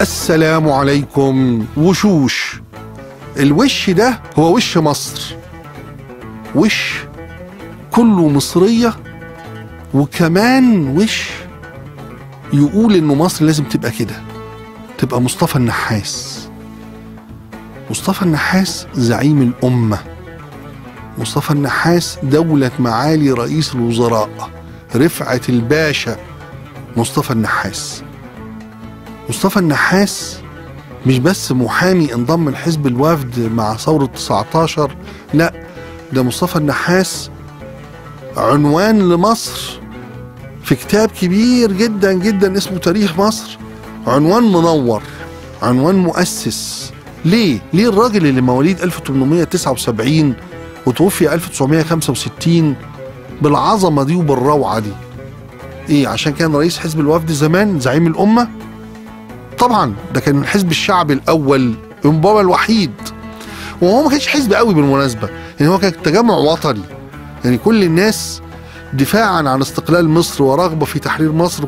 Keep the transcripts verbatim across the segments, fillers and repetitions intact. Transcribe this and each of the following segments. السلام عليكم وشوش. الوش ده هو وش مصر، وش كله مصرية، وكمان وش يقول إنه مصر لازم تبقى كده، تبقى مصطفى النحاس. مصطفى النحاس زعيم الأمة، مصطفى النحاس دولة معالي رئيس الوزراء رفعت الباشا مصطفى النحاس. مصطفى النحاس مش بس محامي انضم لحزب الوفد مع ثورة تسعة عشر، لا، ده مصطفى النحاس عنوان لمصر في كتاب كبير جدا جدا اسمه تاريخ مصر، عنوان منور، عنوان مؤسس. ليه؟ ليه الراجل اللي مواليد ألف وثمانمائة وتسعة وسبعين وتوفي ألف وتسعمائة وخمسة وستين بالعظمة دي وبالروعة دي؟ ايه، عشان كان رئيس حزب الوفد زمان زعيم الأمة؟ طبعا ده كان من حزب الشعب الأول، ينبابا الوحيد. وهو ما كانش حزب قوي بالمناسبة، يعني هو كان تجمع وطني، يعني كل الناس دفاعا عن استقلال مصر ورغبة في تحرير مصر،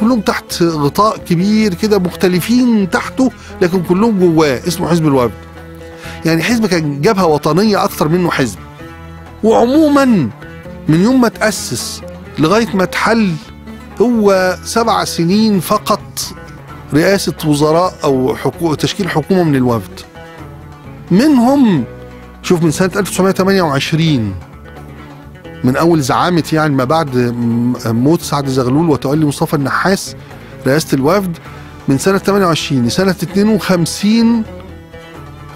كلهم تحت غطاء كبير كده، مختلفين تحته لكن كلهم جواه، اسمه حزب الوفد. يعني حزب كان جبهة وطنية أكثر منه حزب. وعموما من يوم ما تأسس لغاية ما تحل هو سبع سنين فقط رئاسة وزراء أو حكو... تشكيل حكومة من الوفد. منهم شوف، من سنة ألف وتسعمائة وثمانية وعشرين من أول زعامة، يعني ما بعد موت سعد زغلول وتولي مصطفى النحاس رئاسة الوفد، من سنة ثمانية وعشرين لسنة اثنين وخمسين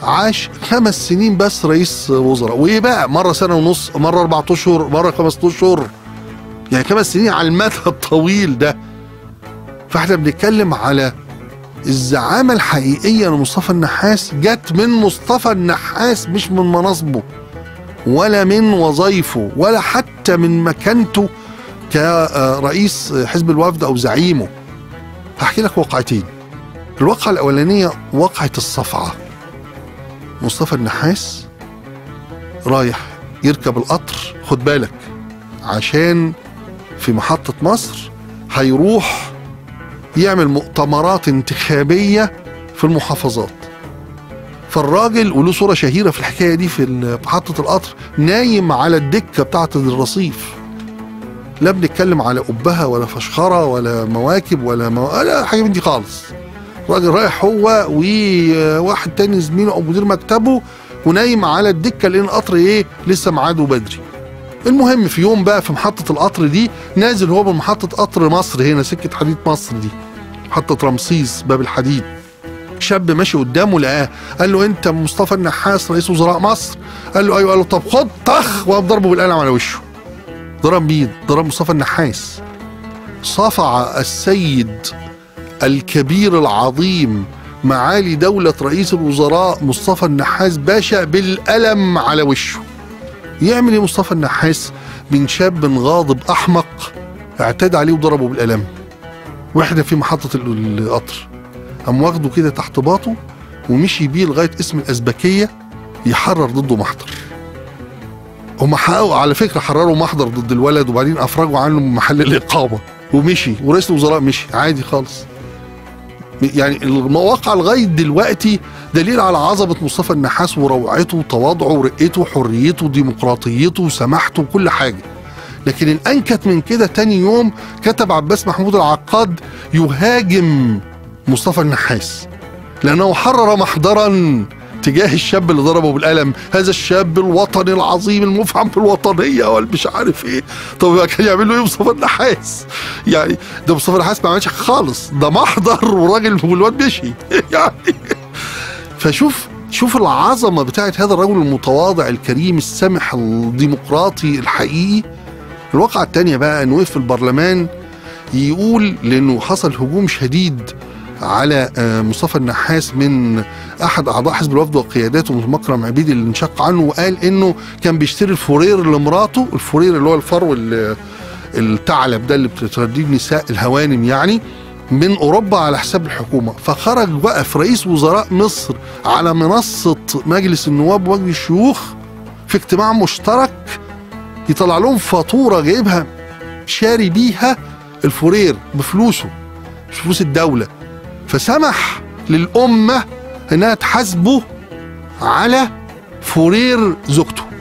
عاش خمس سنين بس رئيس وزراء. وإيه بقى، مرة سنة ونص، مرة أربعة أشهر، مرة خمسة أشهر، يعني خمس سنين على المدى الطويل ده. فاحنا بنتكلم على الزعامة الحقيقية لمصطفى النحاس، جت من مصطفى النحاس، مش من مناصبه ولا من وظائفه ولا حتى من مكانته كرئيس حزب الوفد أو زعيمه. هحكي لك واقعتين. الواقعة الأولانية واقعة الصفعة. مصطفى النحاس رايح يركب القطر، خد بالك، عشان في محطة مصر هيروح يعمل مؤتمرات انتخابية في المحافظات. فالراجل، وله صورة شهيرة في الحكاية دي في محطة القطر، نايم على الدكة بتاعة الرصيف. لا بنتكلم على أبها ولا فشخرة ولا مواكب ولا مو... لا حاجة من دي خالص. راجل رايح هو وواحد تاني زميله أو مدير مكتبه، ونايم على الدكة لأن القطر إيه لسه ميعاده بدري. المهم في يوم بقى في محطة القطر دي، نازل هو بمحطة قطر مصر، هنا سكة حديد مصر دي، محطة رمسيس باب الحديد. شاب ماشي قدامه لقاه، قال له: أنت مصطفى النحاس رئيس وزراء مصر؟ قال له: أيوه. قال له: طب خد، طخ، وقام ضربه بالقلم على وشه. ضرب مين؟ ضرب مصطفى النحاس. صفع السيد الكبير العظيم معالي دولة رئيس الوزراء مصطفى النحاس باشا بالقلم على وشه. يعمل ايه مصطفى النحاس من شاب غاضب احمق اعتاد عليه وضربه بالقلم واحنا في محطه القطر؟ قام واخده كده تحت باطه ومشي بيه لغايه اسم الازبكيه يحرر ضده محضر. هم حققوا على فكره، حرروا محضر ضد الولد وبعدين افرجوا عنه من محل الاقامه ومشي، ورئيس الوزراء مشي عادي خالص. يعني المواقع لغايه دلوقتي دليل على عظمه مصطفى النحاس وروعته وتواضعه ورقته وحريته وديمقراطيته وسماحته وكل حاجه. لكن الانكت من كده، تاني يوم كتب عباس محمود العقاد يهاجم مصطفى النحاس لانه حرر محضرا تجاه الشاب اللي ضربه بالقلم، هذا الشاب الوطني العظيم المفهم بالوطنيه والمش عارف ايه. طب كان يعمل له ايه مصطفى النحاس؟ يعني ده مصطفى النحاس ما عملش خالص، ده محضر وراجل والواد مشي يعني. فشوف، شوف العظمه بتاعت هذا الرجل المتواضع الكريم السمح الديمقراطي الحقيقي. الواقعه الثانيه بقى انه وقف في البرلمان يقول، لانه حصل هجوم شديد على مصطفى النحاس من احد اعضاء حزب الوفد وقياداته المكرم عبيد اللي انشق عنه، وقال انه كان بيشتري الفورير لمراته، الفورير اللي هو الفرو الثعلب ده اللي بتترديه النساء الهوانم يعني، من اوروبا على حساب الحكومه. فخرج وقف رئيس وزراء مصر على منصه مجلس النواب وجه الشيوخ في اجتماع مشترك يطلع لهم فاتوره جايبها شاري بيها الفورير بفلوسه، مش فلوس الدوله، فسمح للأمة أنها تحاسبه على فورير زوجته.